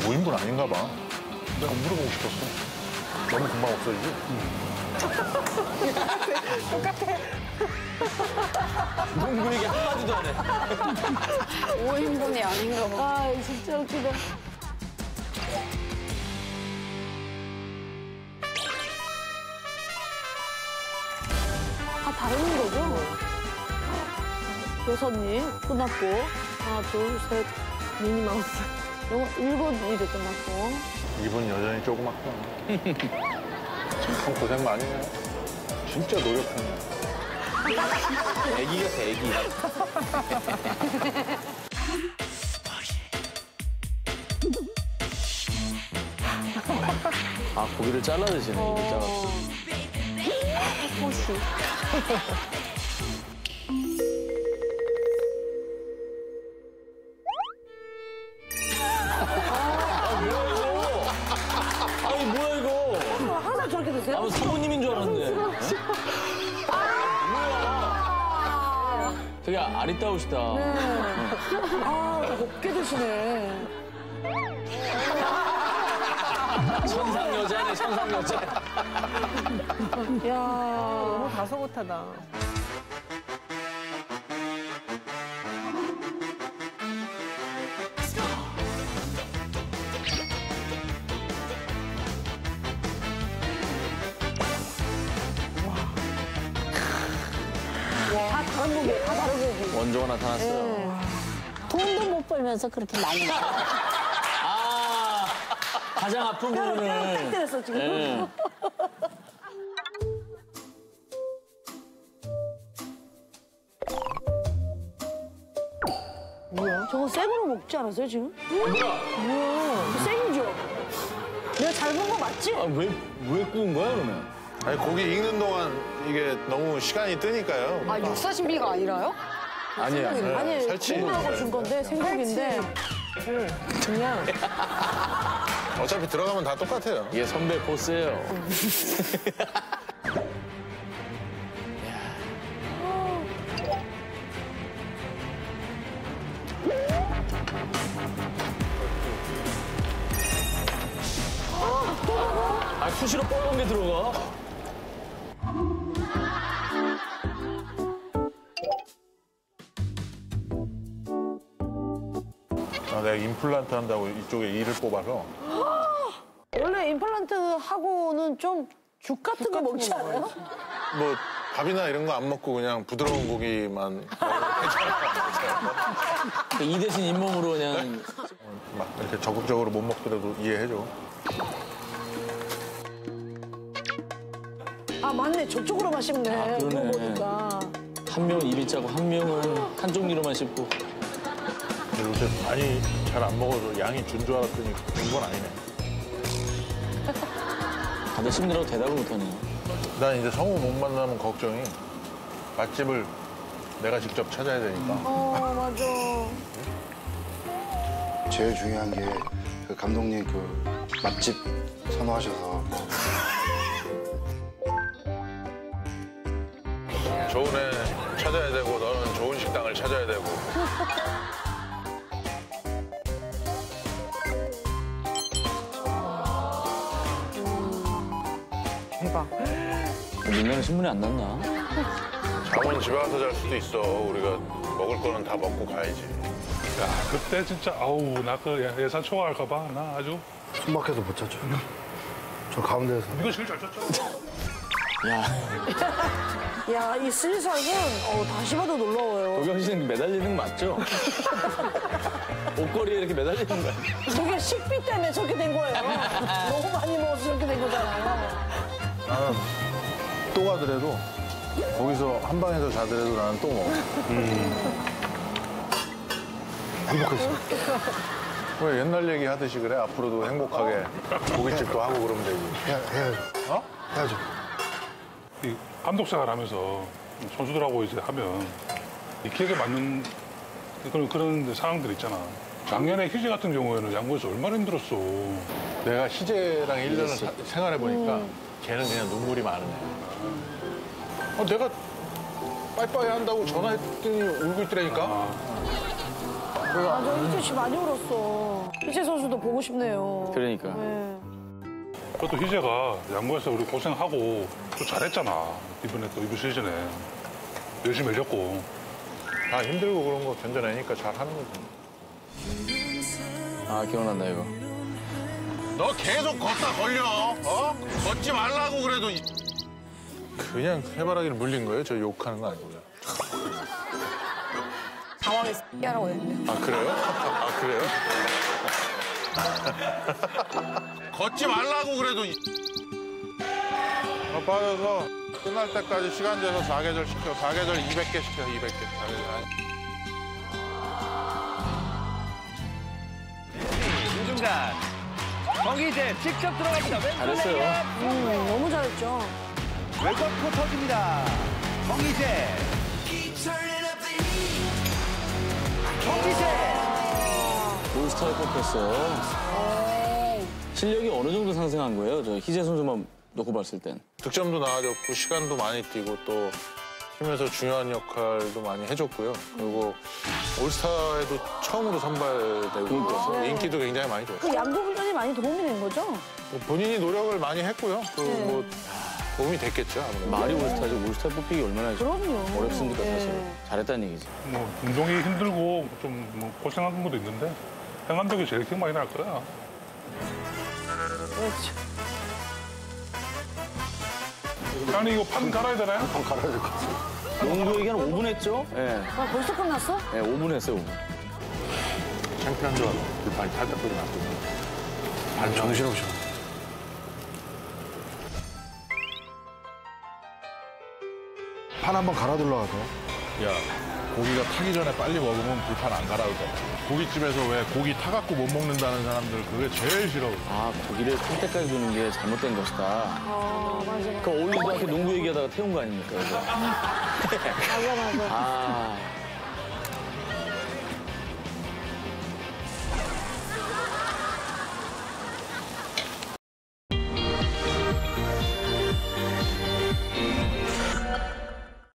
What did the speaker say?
5인분 아닌가 봐. 내가 물어보고 싶었어. 너무 금방 없어지지? 똑같아. 농구 얘기 한마디도 안 해. 5인분이 아닌가 봐. 아, 진짜 웃기다. 다 다른 거죠? 여섯 입 끝났고 하나, 둘, 셋, 미니마우스. 영어 1번 이제 끝났고 2번 여전히 조그맣고 참 고생 많이 해요. 진짜 노력하네. 애기 같아, 애기. 아, 고기를 잘라 드시네, 이렇게 잘라서. 호수. 아, 뭐야, 이거? 아니, 뭐야, 이거? 항상 저렇게 드세요? 아, 사모님인 줄 알았는데. 뭐야? 되게 아리따우시다. 네. 아, 곱게 드시네. 천상 여자네, 천상 여자. 야, 너무 다소곳하다. 와, 다 다른 고기, 다 다른 고기. 원조가 나타났어요. 돈도 못 벌면서 그렇게 많이. 아, 가장 아픈 부분은. 딱 때렸어, 지금. 뭐야? 저거 생으로 먹지 않았어요, 지금? 뭐야? 생이죠? 내가 잘 본 거 맞지? 아, 왜 구운 거야, 그러면? 아니, 고기 익는 동안 이게 너무 시간이 뜨니까요. 아, 육사 신비가 아니라요? 아니야. 아니, 생으로 준 건데, 생고기인데. 그냥. 어차피 들어가면 다 똑같아요. 이게 선배 보스예요. 수시로 뻘건 게 들어가. 아, 내가 임플란트 한다고 이쪽에 이를 뽑아서. 원래 임플란트 하고는 좀 죽 같은 거 먹지 않아요? 뭐 밥이나 이런 거 안 먹고 그냥 부드러운 고기만. 이 대신 잇몸으로 그냥. 막 이렇게 적극적으로 못 먹더라도 이해해줘. 아, 맞네. 저쪽으로만 씹네. 아, 그러네. 보니까. 한 명은 입이 짜고 한 명은 한 종류로만 씹고. 요새 많이 잘 안 먹어서 양이 준 줄 알았더니 준 건 아니네. 다들 힘들어도 대답을 못하네. 난 이제 성우 못 만나면 걱정이 맛집을 내가 직접 찾아야 되니까. 어, 맞아. 제일 중요한 게 그 감독님 그 맛집 선호하셔서. 좋은 애 찾아야 되고 너는 좋은 식당을 찾아야 되고. 대박. 민간에 신문이 안 났나? 잠은 집에 와서 잘 수도 있어. 우리가 먹을 거는 다 먹고 가야지. 야, 그때 진짜 아우, 나 그 예산 초과할까 봐. 나 아주 숨막혀서 못 잤죠. 저 가운데에서. 이거 제일 잘 잤죠. 야. 야, 이 슬슬은 다시 봐도 놀라워요. 도겸 씨는 매달리는 거 맞죠? 옷걸이에 이렇게 매달리는 거야. 저게 식비 때문에 저렇게 된 거예요. 너무 많이 먹어서 저렇게 된 거잖아요. 나는 또 가더라도 거기서 한 방에서 자더라도 나는 또 먹어. 행복했어. 왜 옛날 얘기 하듯이 그래? 앞으로도 행복하게 고깃집도 하고 그러면 되지. 해야죠. 어? 해야죠. 이 감독 생활하면서 선수들하고 이제 하면 이 기획에 맞는 그런 상황들 있잖아. 작년에 희재 같은 경우에는 양구에서 얼마나 힘들었어. 내가 희재랑 1년을 생활해보니까 걔는 그냥 눈물이 많으네. 내가 빠이빠이 한다고 전화했더니 울고 있더라니까. 맞아, 희재 씨 많이 울었어. 희재 선수도 보고 싶네요. 그러니까. 네. 그것도 희재가 양구에서 우리 고생하고 또 잘했잖아. 이번에 또 이번 시즌에. 열심히 열렸고. 다 힘들고 그런 거 견뎌내니까 잘하는 거지. 아, 기억난다, 이거. 너 계속 걷다 걸려, 어? 걷지 말라고 그래도. 그냥 해바라기를 물린 거예요? 저 욕하는 거 아니고요? 당황해서 하라고 했는데. 아, 그래요? 아, 그래요? 걷지 말라고 그래도. 아, 빠져서 끝날 때까지 시간 재서 4계절 시켜. 4계절 200개 시켜, 200개. 4계절. 중중간. 거기 이제 직접 들어갑니다. 잘했어요. 너무 잘했죠. 왼쪽으로 터집니다. 정희재. 정희재. 몬스터에 뽑혔어요. 실력이 어느 정도 상승한 거예요? 저 희재 선수만 놓고 봤을 땐. 득점도 나아졌고 시간도 많이 뛰고 또 팀에서 중요한 역할도 많이 해줬고요. 그리고 올스타에도 처음으로 선발되고 그러니까. 인기도 굉장히 많이 좋았어요. 그 양도 훈련이 많이 도움이 된 거죠? 본인이 노력을 많이 했고요. 그 네. 뭐 도움이 됐겠죠, 아무래도. 말이 올스타지, 올스타 뽑히기 얼마나 그럼요. 어렵습니까, 사실. 네. 잘했다는 얘기지. 뭐, 운동이 힘들고 좀 뭐 고생한 것도 있는데 행안벽이 제일 기억 많이 날 거야. 그렇죠. 아니, 이거 판 갈아야 되나요? 판 갈아야 될 것 같아요. 농구 얘기 한 5분 했죠? 예. 네. 아, 벌써 끝났어? 예, 네, 5분 했어요, 5분. 창피한 줄 알아. 발이 탈딱거리 났거든요. 발 정신없이. 판 한번 갈아둘러가서. 야, 고기가 타기 전에 빨리 먹으면 불판 안 갈아오잖아. 고깃집에서 왜 고기 타갖고 못 먹는다는 사람들 그게 제일 싫어. 아, 고기를 탈 때까지 두는 게 잘못된 것이다. 아, 맞아. 그 오늘도 이렇게 농구 얘기하다가 태운 거 아닙니까? 맞아, 맞아. 아,